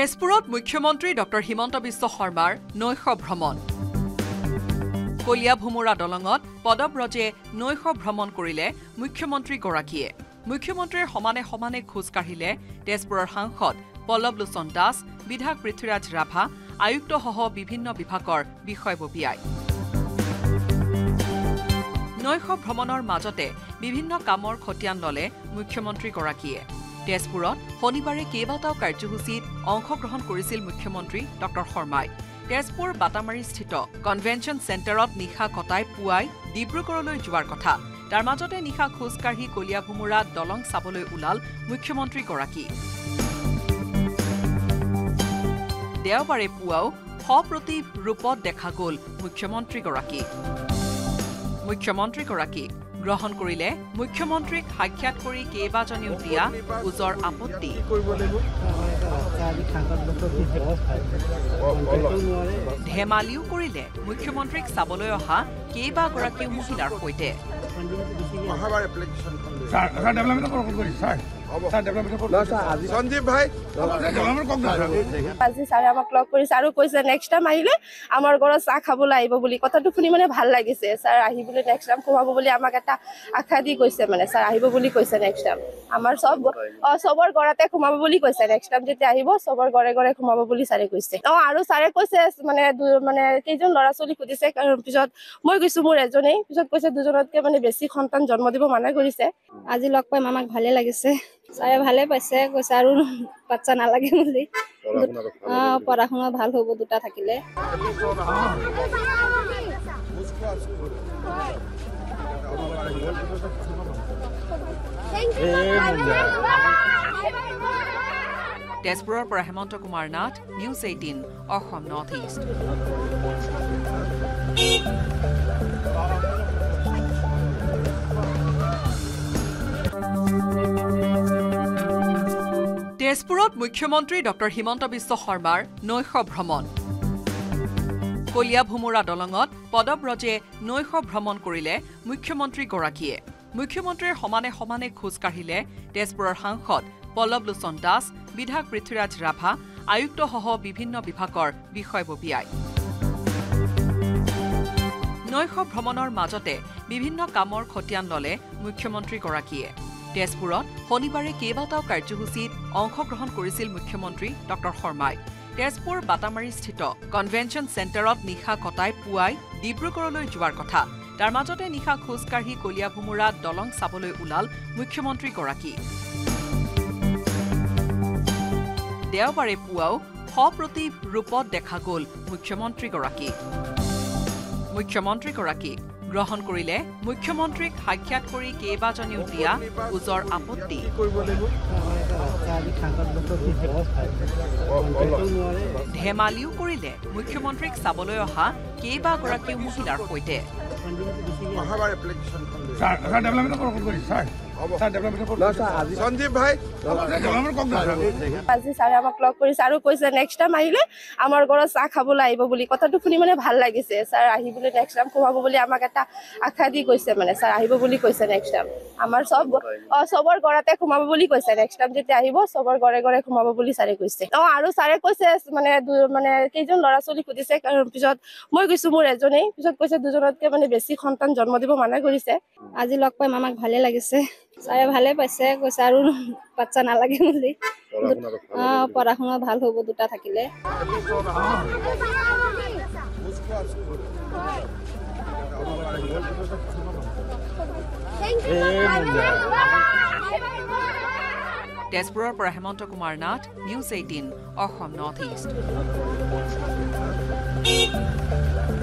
তেজপুৰত মুখ্যমন্ত্ৰী ডক্টৰ হিমন্ত বিশ্ব শৰ্মাৰ নৈশ ভ্ৰমণ কলিয়াভোমৰা দলঙত পদব্ৰজে নৈশ ভ্ৰমণ কৰিলে মুখ্যমন্ত্ৰী গৰাকীয়ে মুখ্যমন্ত্ৰীৰ সমানে সমানে খোজ কাঢ়িলে তেজপুৰৰ সাংসদ পল্লব লোচন দাস বিধায়ক পৃথ্বীৰাজ ৰাভা আয়ুক্ত সহ বিভিন্ন বিভাগৰ বিষয়ববীয়াই নৈশ ভ্ৰমণৰ মাজতে বিভিন্ন কামৰ খতিয়ান ললে মুখ্যমন্ত্ৰী গৰাকীয়ে তেজপুৰত শনিবাৰে কেইবাটাও কাৰ্যসূচীত অংশগ্ৰহণ কৰিছিল মুখ্যমন্ত্ৰী ডক্টৰ শৰ্মাই তেজপুৰ বাটামাৰীস্থিত কনভেনচন চেণ্টাৰত নিশা কটাই পুৱাই ডিব্ৰুগড়লৈ যোৱাৰ কথা তাৰ মাজতে নিশা খোজকাঢ়ি কলিয়াভোমৰা দলং চাবলৈ ওলাল মুখ্যমন্ত্ৰী গৰাকী দেওবাৰে পুৱাও সপ্ৰতীভ ৰূপত দেখা গ'ল মুখ্যমন্ত্ৰী গৰাকী গ্ৰহণ কৰিলে মুখ্যমন্ত্ৰীক সাক্ষাৎ কৰি কেবাজনীও দিয়া উজৰ আপত্তি ধেমালিও কৰিলে মুখ্যমন্ত্ৰীক চাবলৈ অহা কেবাগৰাকী মহিলাৰ সৈতে আজি ছাৰে আমাক লগ কৰিছে আৰু কৈছে নেক্সট টাইম আহিলে আমাৰ ঘৰত চাহ খাবলৈ আহিব বুলি কথাটো শুনি মানে ভাল লাগিছে ছাৰ আহিবলৈ নেক্সট টাইম খুৱাব বুলি আমাক এটা আশা দি কৈছে মানে ছাৰ আহিব বুলি কৈছে নেক্সট টাইম আমাৰ চবৰ ঘৰতে খুৱাব বুলি কৈছে নেক্সট টাইম যেতিয়া আহিব চবৰ ঘৰে ঘৰে খুৱাব বুলি ছাৰে কৈছে আৰু ছাৰে কৈছে মানে কেইজন ল'ৰা ছোৱালী সুধিছে পিছত মই কৈছো মোৰ এজনেই পিছত কৈছে দুজনতকে মানে বেছি সন্তান জন্ম দিব মানা কৰিছে আজি লগ পাই আমাক ভালে লাগিছে ছাৰে ভালে পাইছে কৈছে আৰু বাচ্চা নালাগে বুলি পঢ়া শুনা ভাল হ'ব দুটা থাকিলে তেজপুৰৰ পৰা Hemanta Kumar Nath news 18 Assam north east তেজপুৰত মুখ্যমন্ত্ৰী ডক্টৰ হিমন্ত বিশ্ব শৰ্মাৰ নৈশ ভ্ৰমণ কলিয়াভোমৰা দলঙত পদব্ৰজে নৈশ ভ্ৰমণ কৰিলে মুখ্যমন্ত্ৰী গৰাকীয়ে মুখ্যমন্ত্ৰীৰ সমানে সমানে খোজ কাঢ়িলে তেজপুৰৰ সাংসদ পল্লব লোচন দাস বিধায়ক পৃথ্বীৰাজ ৰাভা আয়ুক্ত সহ বিভিন্ন বিভাগৰ বিষয়ববীয়াই নৈশ ভ্ৰমণৰ মাজতে বিভিন্ন কামৰ খতিয়ান ললে মুখ্যমন্ত্ৰী গৰাকীয়ে তেজপুৰত শনিবাৰে কেইবাটাও কাৰ্যসূচীত অংশগ্ৰহণ কৰিছিল মুখ্যমন্ত্ৰী ডক্টৰ শৰ্মাই তেজপুৰ বাটামাৰীস্থিত কনভেনচন চেণ্টাৰত নিশা কটাই পুৱাই ডিব্ৰুগড়লৈ যোৱাৰ কথা তাৰ মাজতে নিশা খোজকাঢ়ি কলিয়াভোমৰা দলং চাবলৈ ওলাল মুখ্যমন্ত্ৰী গৰাকী দেওবাৰে পুৱাও সপ্ৰতীভ ৰূপত দেখা গ'ল মুখ্যমন্ত্ৰী গৰাকী গ্ৰহণ কৰিলে মুখ্যমন্ত্ৰীক সাক্ষাৎ কৰি কেবাজনীও দিয়া উজৰ আপত্তি ধেমালিও কৰিলে মুখ্যমন্ত্ৰীক চাবলৈ অহা কেইবাগৰাকীও মহিলাৰ সৈতে আজি ছাৰে আমাক লগ কৰিছে আৰু কৈছে নেক্সট টাইম আহিলে আমাৰ ঘৰত চাহ খাবলৈ আহিব বুলি কথাটো শুনি মানে ভাল লাগিছে ছাৰ আহিবলৈ নেক্সট টাইম খুৱাব বুলি আমাক এটা আশা দি কৈছে মানে ছাৰ আহিব বুলি কৈছে নেক্সট টাইম আমাৰ চবৰ ঘৰতে খুৱাব বুলি কৈছে নেক্সট টাইম যেতিয়া আহিব চবৰ ঘৰে ঘৰে খুৱাব বুলি ছাৰে কৈছে আৰু ছাৰে কৈছে মানে কেইজন ল'ৰা ছোৱালী সুধিছে পিছত মই কৈছো মোৰ এজনেই পিছত কৈছে দুজনতকে মানে বেছি সন্তান জন্ম দিব মানা কৰিছে আজি লগ পাই আমাক ভালে লাগিছে ছাৰে ভালে পাইছে কৈছে আৰু বাচ্চা নালাগে বুলি পঢ়া শুনা ভাল হ'ব দুটা থাকিলে তেজপুৰৰ পৰা Hemanta Kumar Nath news 18 Assam north east